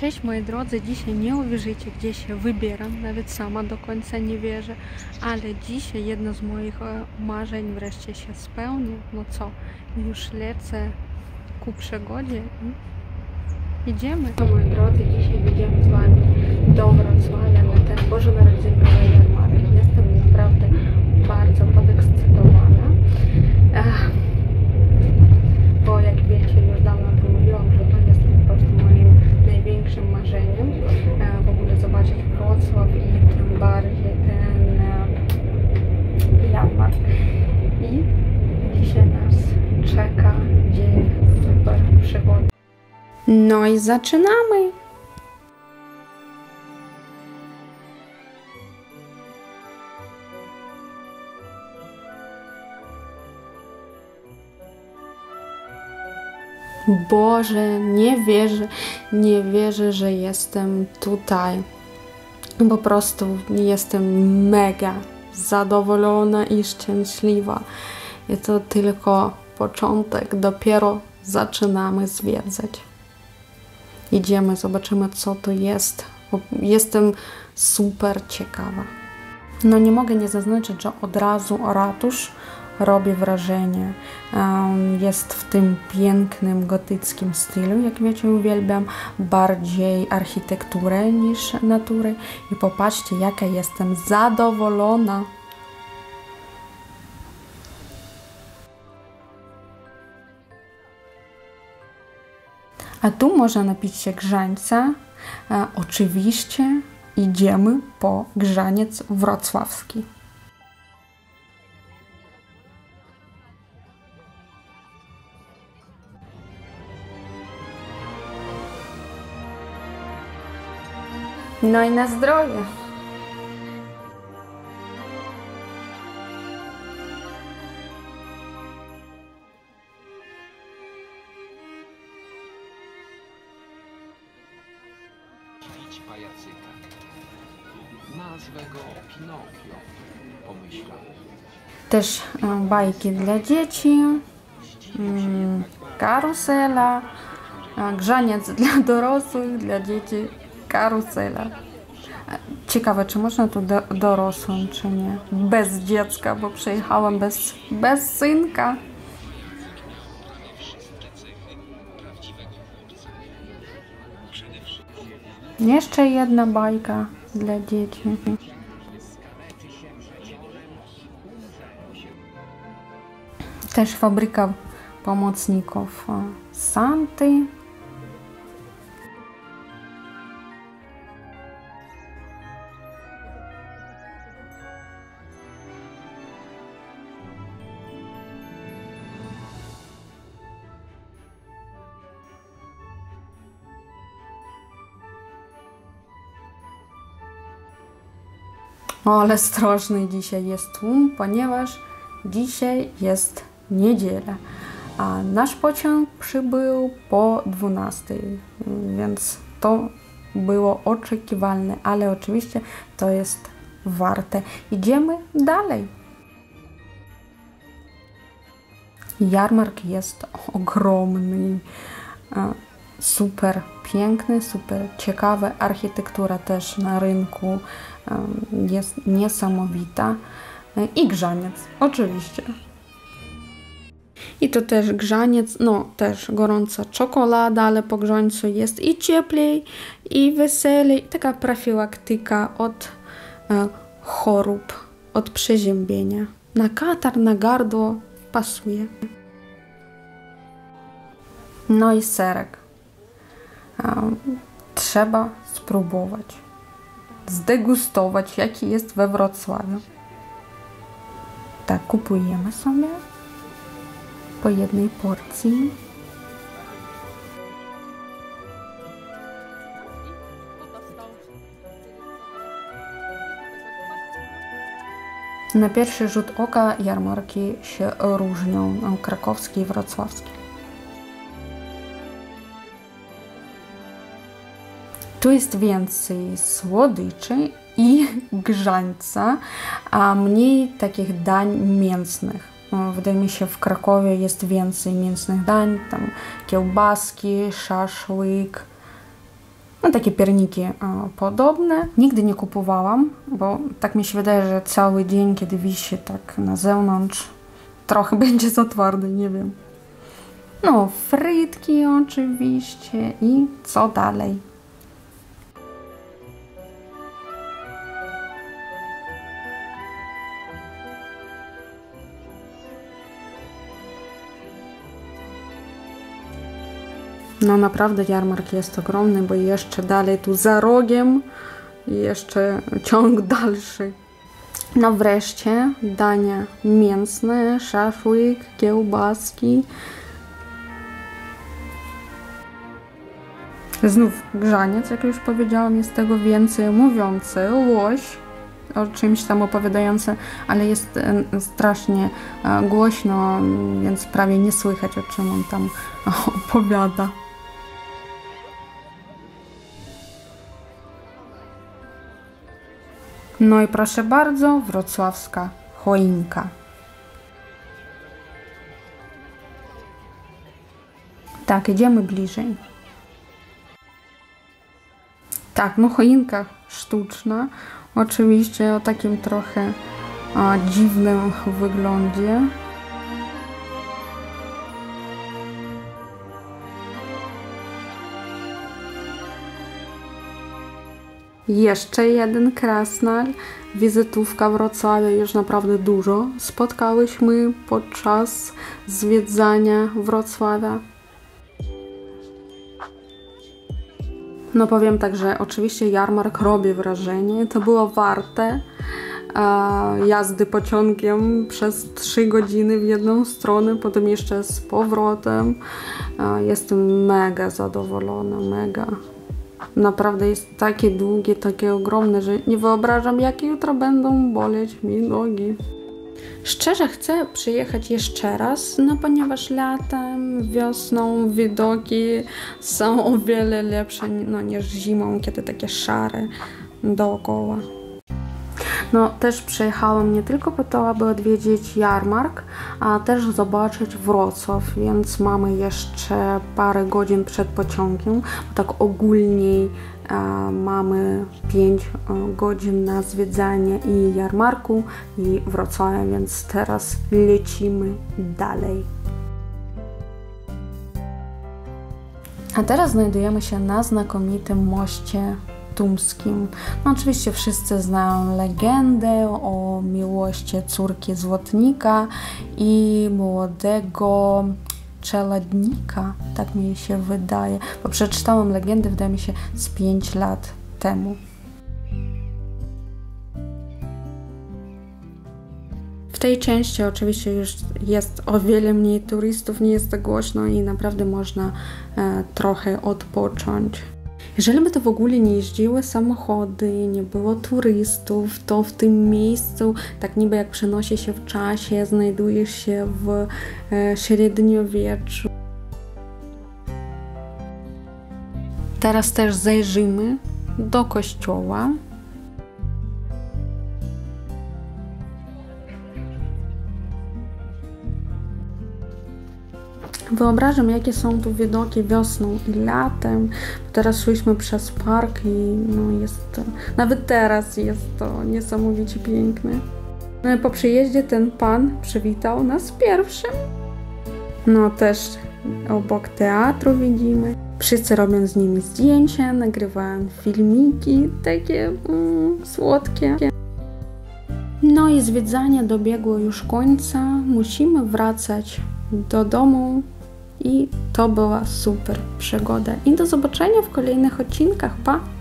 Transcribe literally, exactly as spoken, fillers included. Cześć moi drodzy, dzisiaj nie uwierzycie, gdzie się wybieram, nawet sama do końca nie wierzę, ale dzisiaj jedno z moich marzeń wreszcie się spełni. No co, już lecę ku przygodzie i idziemy. No moi drodzy, dzisiaj jedziemy z wami do Wrocławia na ten bożonarodzeniowy jarmark. Jestem naprawdę bardzo podekscytowana, Ach, bo jak wiecie, już dawno mówiłam, że to jest po prostu moim największym marzeniem e, w ogóle zobaczyć Wrocław i tym bardziej ten e, jarmark. I dzisiaj nas czeka dzień super przygody. No i zaczynamy! Boże, nie wierzę, nie wierzę, że jestem tutaj. Po prostu jestem mega zadowolona i szczęśliwa. I to tylko początek, dopiero zaczynamy zwiedzać. Idziemy, zobaczymy, co to jest. Jestem super ciekawa. No nie mogę nie zaznaczyć, że od razu ratusz robi wrażenie. Jest w tym pięknym, gotyckim stylu, jak wiecie, uwielbiam bardziej architekturę niż naturę. I popatrzcie, jaka jestem zadowolona. A tu można napić się grzańca. Oczywiście idziemy po grzaniec wrocławski. No i na zdrowie! Widzieć pajacyka. Nazwę go Pinokio, pomyślałem. Też bajki dla dzieci, karusela, grzaniec dla dorosłych, dla dzieci. Karuzela. Ciekawe, czy można tu do, dorosłym, czy nie. Bez dziecka, bo przejechałam bez, bez synka. Jeszcze jedna bajka dla dzieci. Też fabryka pomocników Santy. O, ale ostrożny dzisiaj jest tłum, ponieważ dzisiaj jest niedziela, a nasz pociąg przybył po dwunastej, więc to było oczekiwalne, ale oczywiście to jest warte. Idziemy dalej. Jarmark jest ogromny, super piękny, super ciekawy, architektura też na rynku jest niesamowita i grzaniec, oczywiście. I to też grzaniec, no też gorąca czekolada, ale po grzańcu jest i cieplej, i weselej, taka profilaktyka od e, chorób, od przeziębienia. Na katar, na gardło pasuje. No i serek. E, trzeba spróbować. Zdegustować, jaki jest we Wrocławiu. Tak, kupujemy sobie po jednej porcji. Na pierwszy rzut oka jarmarki się różnią, krakowski i wrocławski. Tu jest więcej słodyczy i grzańca, a mniej takich dań mięsnych. Wydaje mi się, w Krakowie jest więcej mięsnych dań, tam kiełbaski, szaszłyk. No, takie pierniki e, podobne. Nigdy nie kupowałam, bo tak mi się wydaje, że cały dzień, kiedy wisi tak na zewnątrz, trochę będzie za twardy, nie wiem. No, frytki oczywiście i co dalej? No naprawdę jarmark jest ogromny, bo jeszcze dalej tu za rogiem jeszcze ciąg dalszy. No wreszcie dania mięsne, szaszłyk, kiełbaski. Znów grzaniec, jak już powiedziałam, jest tego więcej, mówiący, łoś, o czymś tam opowiadający, ale jest strasznie głośno, więc prawie nie słychać, o czym on tam opowiada. No i proszę bardzo, wrocławska choinka. Tak, idziemy bliżej. Tak, no choinka sztuczna, oczywiście o takim trochę a, dziwnym wyglądzie. Jeszcze jeden krasnal, wizytówka Wrocławia, już naprawdę dużo spotkałyśmy podczas zwiedzania Wrocławia. No powiem tak, że oczywiście jarmark robi wrażenie, to było warte e, jazdy pociągiem przez trzy godziny w jedną stronę, potem jeszcze z powrotem. E, jestem mega zadowolona, mega. Naprawdę jest takie długie, takie ogromne, że nie wyobrażam, jakie jutro będą boleć mi nogi. Szczerze chcę przyjechać jeszcze raz, no ponieważ latem, wiosną widoki są o wiele lepsze no, niż zimą, kiedy takie szare dookoła. No też przyjechałam nie tylko po to, aby odwiedzić jarmark, a też zobaczyć Wrocław, więc mamy jeszcze parę godzin przed pociągiem, bo tak ogólnie e, mamy pięć godzin na zwiedzanie i jarmarku i Wrocławia, więc teraz lecimy dalej. A teraz znajdujemy się na znakomitym moście Tumskim. No oczywiście wszyscy znają legendę o miłości córki złotnika i młodego czeladnika, tak mi się wydaje, bo przeczytałam legendę, wydaje mi się, z pięciu lat temu. W tej części oczywiście już jest o wiele mniej turystów, nie jest tak głośno i naprawdę można e, trochę odpocząć. Jeżeli by to w ogóle nie jeździły samochody, nie było turystów, to w tym miejscu, tak niby jak przenosi się w czasie, znajdujesz się w e, średniowieczu. Teraz też zajrzymy do kościoła. Wyobrażam, jakie są tu widoki wiosną i latem. Teraz szliśmy przez park i no jest, nawet teraz jest to niesamowicie piękne. Po przyjeździe ten pan przywitał nas pierwszym. No też obok teatru widzimy. Wszyscy robią z nimi zdjęcia, nagrywają filmiki takie mm, słodkie. No i zwiedzanie dobiegło już końca. Musimy wracać do domu. I to była super przygoda. I do zobaczenia w kolejnych odcinkach. Pa!